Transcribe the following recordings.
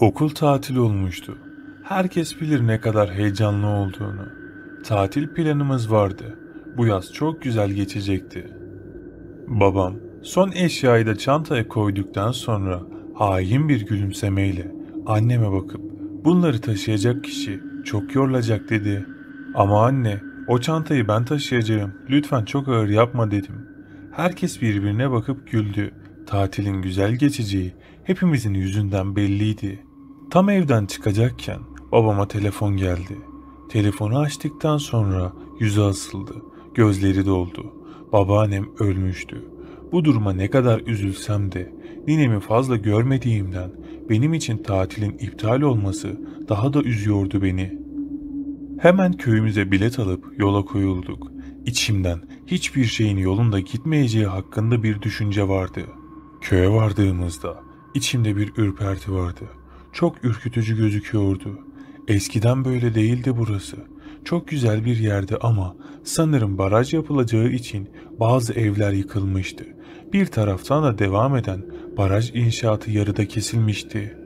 Okul tatil olmuştu. Herkes bilir ne kadar heyecanlı olduğunu. Tatil planımız vardı. Bu yaz çok güzel geçecekti. Babam son eşyayı da çantaya koyduktan sonra hain bir gülümsemeyle anneme bakıp "Bunları taşıyacak kişi çok yorulacak" dedi. "Ama anne, o çantayı ben taşıyacağım. Lütfen çok ağır yapma" dedim. Herkes birbirine bakıp güldü. Tatilin güzel geçeceği hepimizin yüzünden belliydi. Tam evden çıkacakken babama telefon geldi. Telefonu açtıktan sonra yüzü asıldı. Gözleri doldu. Babaannem ölmüştü. Bu duruma ne kadar üzülsem de ninemi fazla görmediğimden benim için tatilin iptal olması daha da üzüyordu beni. Hemen köyümüze bilet alıp yola koyulduk. İçimden hiçbir şeyin yolunda gitmeyeceği hakkında bir düşünce vardı. Köye vardığımızda içimde bir ürperti vardı. Çok ürkütücü gözüküyordu. Eskiden böyle değildi burası. Çok güzel bir yerdi ama sanırım baraj yapılacağı için bazı evler yıkılmıştı. Bir taraftan da devam eden baraj inşaatı yarıda kesilmişti.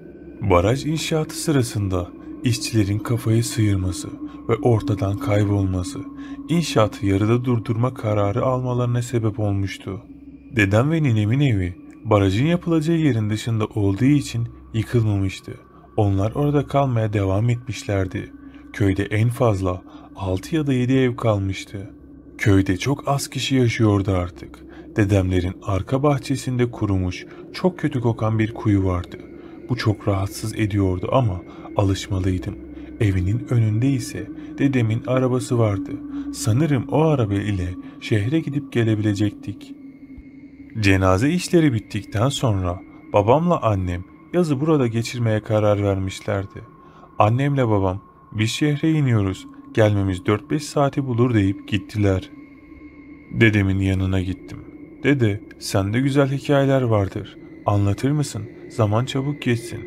Baraj inşaatı sırasında işçilerin kafayı sıyırması ve ortadan kaybolması inşaatı yarıda durdurma kararı almalarına sebep olmuştu. Dedem ve ninemin evi barajın yapılacağı yerin dışında olduğu için yıkılmamıştı. Onlar orada kalmaya devam etmişlerdi. Köyde en fazla 6 ya da 7 ev kalmıştı. Köyde çok az kişi yaşıyordu artık. Dedemlerin arka bahçesinde kurumuş, çok kötü kokan bir kuyu vardı. Bu çok rahatsız ediyordu ama alışmalıydım. Evinin önünde ise dedemin arabası vardı. Sanırım o araba ile şehre gidip gelebilecektik. Cenaze işleri bittikten sonra babamla annem yazı burada geçirmeye karar vermişlerdi. Annemle babam "Biz şehre iniyoruz, gelmemiz 4-5 saati bulur" deyip gittiler. Dedemin yanına gittim. "Dede, sende güzel hikayeler vardır. Anlatır mısın? Zaman çabuk geçsin."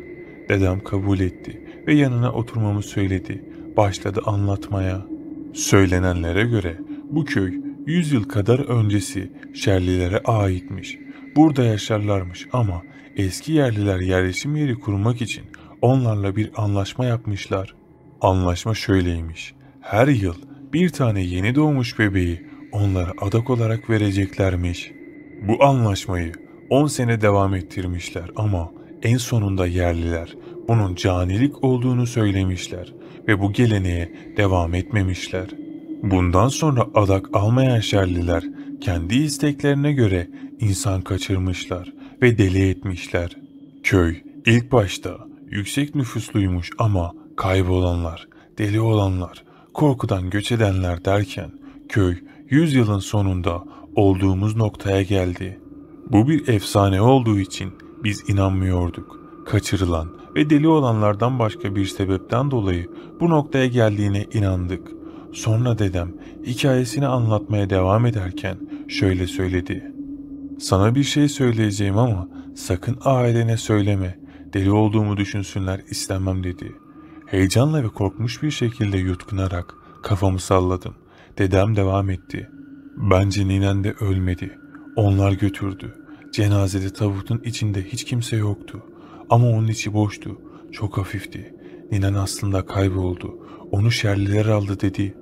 Dedem kabul etti ve yanına oturmamı söyledi. Başladı anlatmaya. Söylenenlere göre bu köy 100 yıl kadar öncesi Şerlilere aitmiş. Burada yaşarlarmış ama eski yerliler yerleşim yeri kurmak için onlarla bir anlaşma yapmışlar. Anlaşma şöyleymiş: her yıl bir tane yeni doğmuş bebeği onlara adak olarak vereceklermiş. Bu anlaşmayı 10 sene devam ettirmişler ama en sonunda yerliler bunun canilik olduğunu söylemişler ve bu geleneğe devam etmemişler. Bundan sonra adak almayan Şerliler kendi isteklerine göre insan kaçırmışlar ve deli etmişler. Köy ilk başta yüksek nüfusluymuş ama kaybolanlar, deli olanlar, korkudan göç edenler derken köy 100 yılın sonunda olduğumuz noktaya geldi. Bu bir efsane olduğu için biz inanmıyorduk. Kaçırılan ve deli olanlardan başka bir sebepten dolayı bu noktaya geldiğine inandık. Sonra dedem hikayesini anlatmaya devam ederken şöyle söyledi: "Sana bir şey söyleyeceğim ama sakın ailene söyleme. Deli olduğumu düşünsünler istemem" dedi. Heyecanla ve korkmuş bir şekilde yutkunarak kafamı salladım. Dedem devam etti: "Bence ninen de ölmedi. Onlar götürdü. Cenazede tabutun içinde hiç kimse yoktu. Ama onun içi boştu. Çok hafifti. Ninen aslında kayboldu. Onu Şerliler aldı" dedi.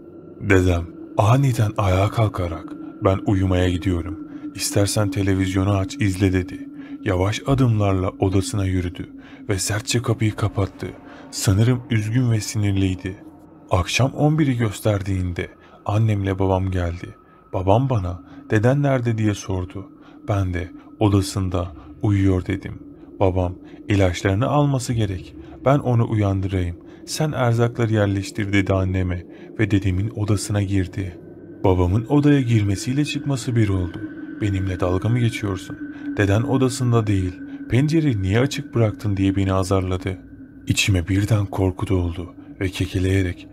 Dedem aniden ayağa kalkarak "Ben uyumaya gidiyorum. İstersen televizyonu aç izle" dedi. Yavaş adımlarla odasına yürüdü ve sertçe kapıyı kapattı. Sanırım üzgün ve sinirliydi. Akşam 11'i gösterdiğinde annemle babam geldi. Babam bana "Deden nerede?" diye sordu. Ben de "Odasında uyuyor" dedim. Babam "İlaçlarını alması gerek. Ben onu uyandırayım. Sen erzakları yerleştir" dedi anneme ve dedemin odasına girdi. Babamın odaya girmesiyle çıkması bir oldu. "Benimle dalga mı geçiyorsun? Deden odasında değil. Pencereyi niye açık bıraktın?" diye beni azarladı. İçime birden korku doldu ve kekeleyerek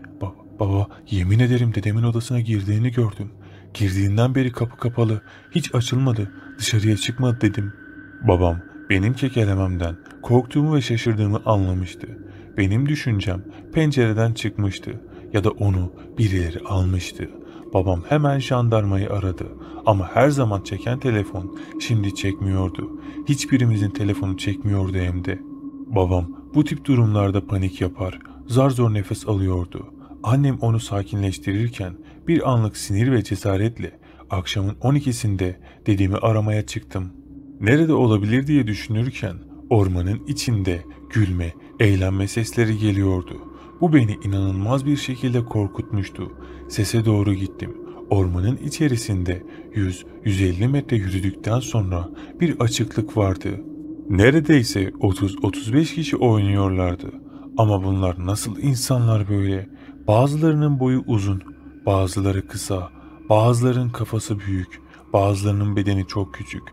"Baba, yemin ederim dedemin odasına girdiğini gördüm. Girdiğinden beri kapı kapalı, hiç açılmadı, dışarıya çıkmadı" dedim. Babam benim kekelememden korktuğumu ve şaşırdığımı anlamıştı. Benim düşüncem pencereden çıkmıştı ya da onu birileri almıştı. Babam hemen jandarmayı aradı ama her zaman çeken telefon şimdi çekmiyordu. Hiçbirimizin telefonu çekmiyordu hem de. Babam bu tip durumlarda panik yapar, zar zor nefes alıyordu. Annem onu sakinleştirirken bir anlık sinir ve cesaretle akşamın 12'sinde dedemi aramaya çıktım. Nerede olabilir diye düşünürken ormanın içinde gülme, eğlenme sesleri geliyordu. Bu beni inanılmaz bir şekilde korkutmuştu. Sese doğru gittim. Ormanın içerisinde 100-150 metre yürüdükten sonra bir açıklık vardı. Neredeyse 30-35 kişi oynuyorlardı. Ama bunlar nasıl insanlar böyle? Bazılarının boyu uzun, bazıları kısa, bazılarının kafası büyük, bazılarının bedeni çok küçük,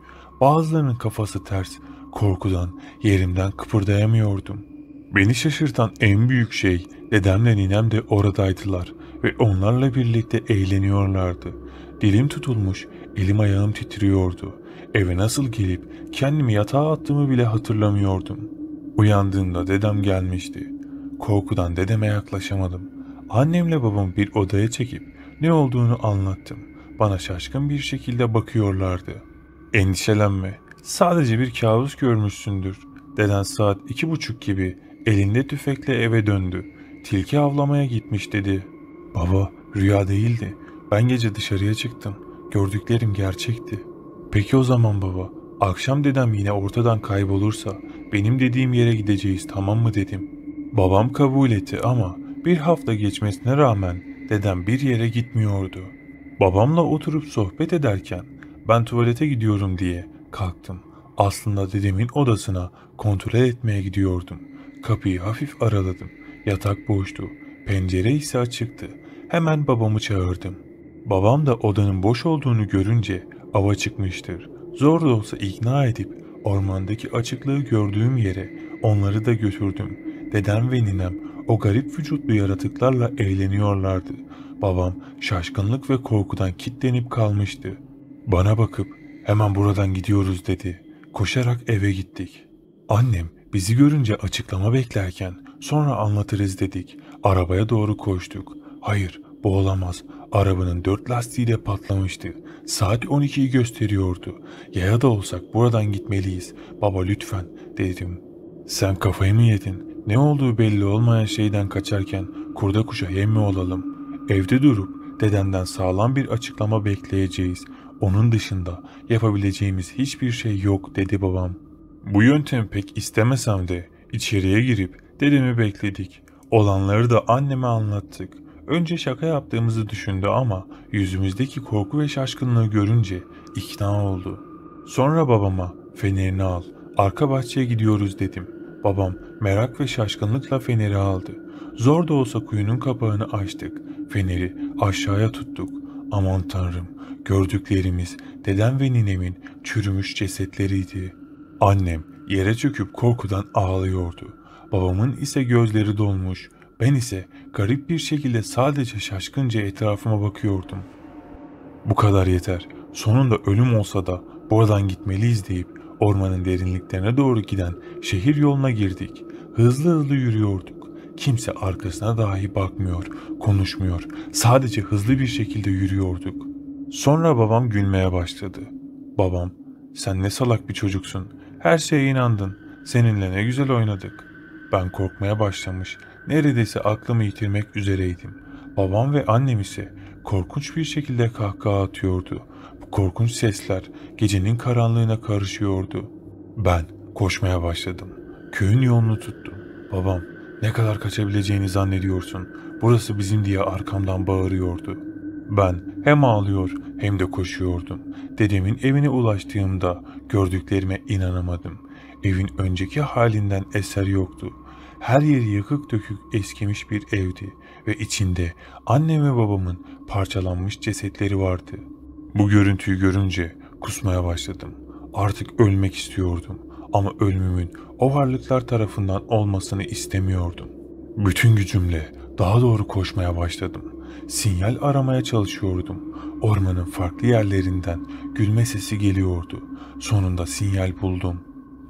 bazılarının kafası ters. Korkudan yerimden kıpırdayamıyordum. Beni şaşırtan en büyük şey dedemle ninem de oradaydılar ve onlarla birlikte eğleniyorlardı. Dilim tutulmuş, elim ayağım titriyordu. Eve nasıl gelip kendimi yatağa attığımı bile hatırlamıyordum. Uyandığımda dedem gelmişti. Korkudan dedeme yaklaşamadım. Annemle babamı bir odaya çekip ne olduğunu anlattım. Bana şaşkın bir şekilde bakıyorlardı. "Endişelenme. Sadece bir kabus görmüşsündür." Deden saat 2:30 gibi elinde tüfekle eve döndü. "Tilki avlamaya gitmiş" dedi. "Baba, rüya değildi. Ben gece dışarıya çıktım. Gördüklerim gerçekti." "Peki o zaman baba, akşam dedem yine ortadan kaybolursa benim dediğim yere gideceğiz, tamam mı?" dedim. Babam kabul etti ama bir hafta geçmesine rağmen dedem bir yere gitmiyordu. Babamla oturup sohbet ederken ben tuvalete gidiyorum diye kalktım. Aslında dedemin odasına kontrol etmeye gidiyordum. Kapıyı hafif araladım. Yatak boştu. Pencere ise açıktı. Hemen babamı çağırdım. Babam da odanın boş olduğunu görünce ava çıkmıştır. Zor da olsa ikna edip ormandaki açıklığı gördüğüm yere onları da götürdüm. Dedem ve ninem o garip vücutlu yaratıklarla eğleniyorlardı. Babam şaşkınlık ve korkudan kilitlenip kalmıştı. Bana bakıp "Hemen buradan gidiyoruz" dedi. Koşarak eve gittik. Annem bizi görünce açıklama beklerken "Sonra anlatırız" dedik. Arabaya doğru koştuk. Hayır, bu olamaz. Arabanın 4 lastiği de patlamıştı. Saat 12'yi gösteriyordu. "Yaya da olsak buradan gitmeliyiz. Baba lütfen" dedim. "Sen kafayı mı yedin? Ne olduğu belli olmayan şeyden kaçarken kurda kuşa yem mi olalım? Evde durup dedenden sağlam bir açıklama bekleyeceğiz. Onun dışında yapabileceğimiz hiçbir şey yok" dedi babam. Bu yöntemi pek istemesem de içeriye girip dedemi bekledik. Olanları da anneme anlattık. Önce şaka yaptığımızı düşündü ama yüzümüzdeki korku ve şaşkınlığı görünce ikna oldu. Sonra babama "Fenerini al, arka bahçeye gidiyoruz" dedim. Babam merak ve şaşkınlıkla feneri aldı. Zor da olsa kuyunun kapağını açtık. Feneri aşağıya tuttuk. Aman tanrım, gördüklerimiz dedem ve ninemin çürümüş cesetleriydi. Annem yere çöküp korkudan ağlıyordu. Babamın ise gözleri dolmuş. Ben ise garip bir şekilde sadece şaşkınca etrafıma bakıyordum. "Bu kadar yeter. Sonunda ölüm olsa da buradan gitmeliyiz" deyip ormanın derinliklerine doğru giden şehir yoluna girdik. Hızlı hızlı yürüyorduk. Kimse arkasına dahi bakmıyor, konuşmuyor. Sadece hızlı bir şekilde yürüyorduk. Sonra babam gülmeye başladı. "Babam, sen ne salak bir çocuksun. Her şeye inandın. Seninle ne güzel oynadık." Ben korkmaya başlamış, neredeyse aklımı yitirmek üzereydim. Babam ve annem ise korkunç bir şekilde kahkaha atıyordu. Bu korkunç sesler gecenin karanlığına karışıyordu. Ben koşmaya başladım. Köyün yolunu tuttum. Babam "Ne kadar kaçabileceğini zannediyorsun? Burası bizim" diye arkamdan bağırıyordu. Ben hem ağlıyor hem de koşuyordum. Dedemin evine ulaştığımda gördüklerime inanamadım. Evin önceki halinden eser yoktu. Her yeri yıkık dökük eskimiş bir evdi ve içinde annem ve babamın parçalanmış cesetleri vardı. Bu görüntüyü görünce kusmaya başladım. Artık ölmek istiyordum ama ölümümün o varlıklar tarafından olmasını istemiyordum. Bütün gücümle daha doğru koşmaya başladım. Sinyal aramaya çalışıyordum. Ormanın farklı yerlerinden gülme sesi geliyordu. Sonunda sinyal buldum.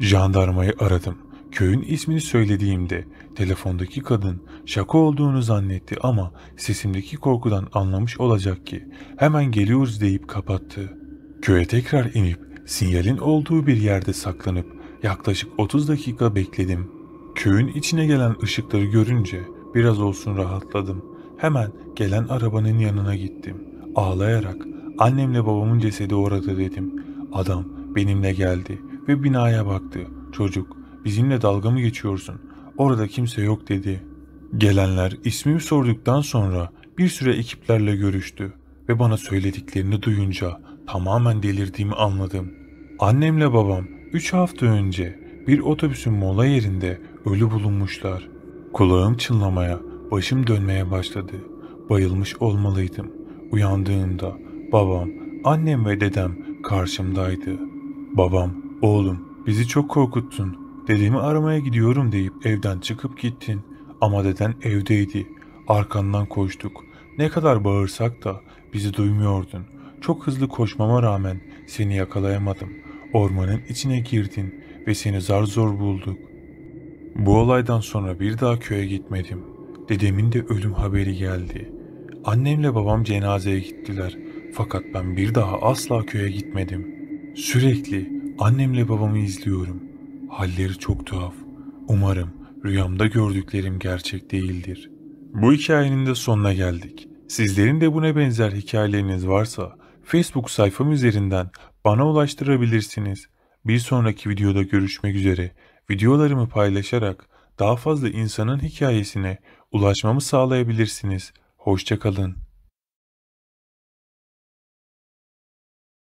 Jandarmayı aradım. Köyün ismini söylediğimde telefondaki kadın şaka olduğunu zannetti ama sesimdeki korkudan anlamış olacak ki "Hemen geliyoruz" deyip kapattı. Köye tekrar inip sinyalin olduğu bir yerde saklanıp yaklaşık 30 dakika bekledim. Köyün içine gelen ışıkları görünce biraz olsun rahatladım. Hemen gelen arabanın yanına gittim. Ağlayarak annemle babamın cesedi orada dedim. Adam benimle geldi ve binaya baktı. Çocuk, bizimle dalga mı geçiyorsun? Orada kimse yok dedi. Gelenler ismimi sorduktan sonra bir süre ekiplerle görüştü ve bana söylediklerini duyunca tamamen delirdiğimi anladım. Annemle babam 3 hafta önce bir otobüsün mola yerinde ölü bulunmuşlar. Kulağım çınlamaya, başım dönmeye başladı. Bayılmış olmalıydım. Uyandığımda babam, annem ve dedem karşımdaydı. Babam, "Oğlum, bizi çok korkuttun. Dedemi aramaya gidiyorum" deyip evden çıkıp gittin. Ama deden evdeydi. Arkandan koştuk. Ne kadar bağırsak da bizi duymuyordun. Çok hızlı koşmama rağmen seni yakalayamadım. Ormanın içine girdin ve seni zar zor bulduk. Bu olaydan sonra bir daha köye gitmedim. Dedemin de ölüm haberi geldi. Annemle babam cenazeye gittiler. Fakat ben bir daha asla köye gitmedim. Sürekli annemle babamı izliyorum. Halleri çok tuhaf. Umarım rüyamda gördüklerim gerçek değildir. Bu hikayenin de sonuna geldik. Sizlerin de buna benzer hikayeleriniz varsa Facebook sayfam üzerinden bana ulaştırabilirsiniz. Bir sonraki videoda görüşmek üzere. Videolarımı paylaşarak daha fazla insanın hikayesine ulaşmamı sağlayabilirsiniz. Hoşça kalın.